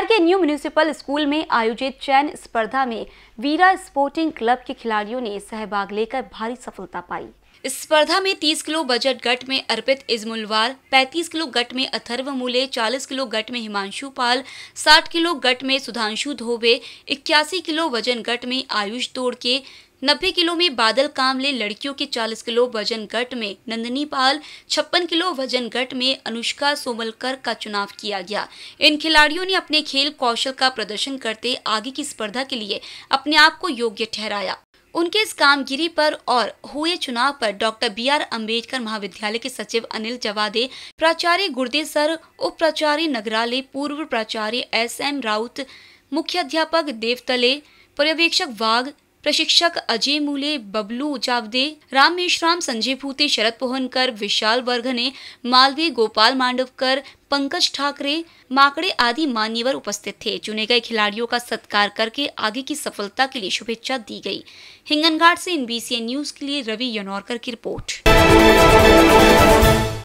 शहर के new municipal school में आयोजित चयन स्पर्धा में वीरा स्पोर्टिंग क्लब के खिलाड़ियों ने सहभाग लेकर भारी सफलता पाई। इस स्पर्धा में 30 किलो बजट गट में अर्पित इजमुलवाल, 35 किलो गट में अथर्व मूले, 40 किलो गट में हिमांशु पाल, 60 किलो गट में सुधांशु धोबे, 81 किलो वजन गट में आयुष तोड़के, 90 किलो में बादल कामले, लड़कियों के 40 किलो वजन गट में नंदनी पाल, 56 किलो वजन गट में अनुष्का सोमलकर का चुनाव किया गया। इन खिलाड़ियों ने अपने खेल कौशल का प्रदर्शन करते आगे की स्पर्धा के लिए अपने आप को योग्य ठहराया। उनके इस कामगिरी पर और हुए चुनाव पर डॉक्टर BR अम्बेडकर महाविद्यालय के सचिव अनिल जवादे, प्राचार्य गुरदेसर, उप प्राचार्य नगराले, पूर्व प्राचार्य SM राउत, मुख्याध्यापक देवतले, पर्यवेक्षक वाघ, प्रशिक्षक अजय मूले, बबलू उचावदे, राम मेश्राम, संजय फूते, शरद पोहनकर, विशाल वर्घने, मालवीय गोपाल मांडवकर, पंकज ठाकरे, माकड़े आदि मान्यवर उपस्थित थे। चुने गए खिलाड़ियों का सत्कार करके आगे की सफलता के लिए शुभेच्छा दी गई। हिंगनघाट से NBCN न्यूज के लिए रवि यनौरकर की रिपोर्ट।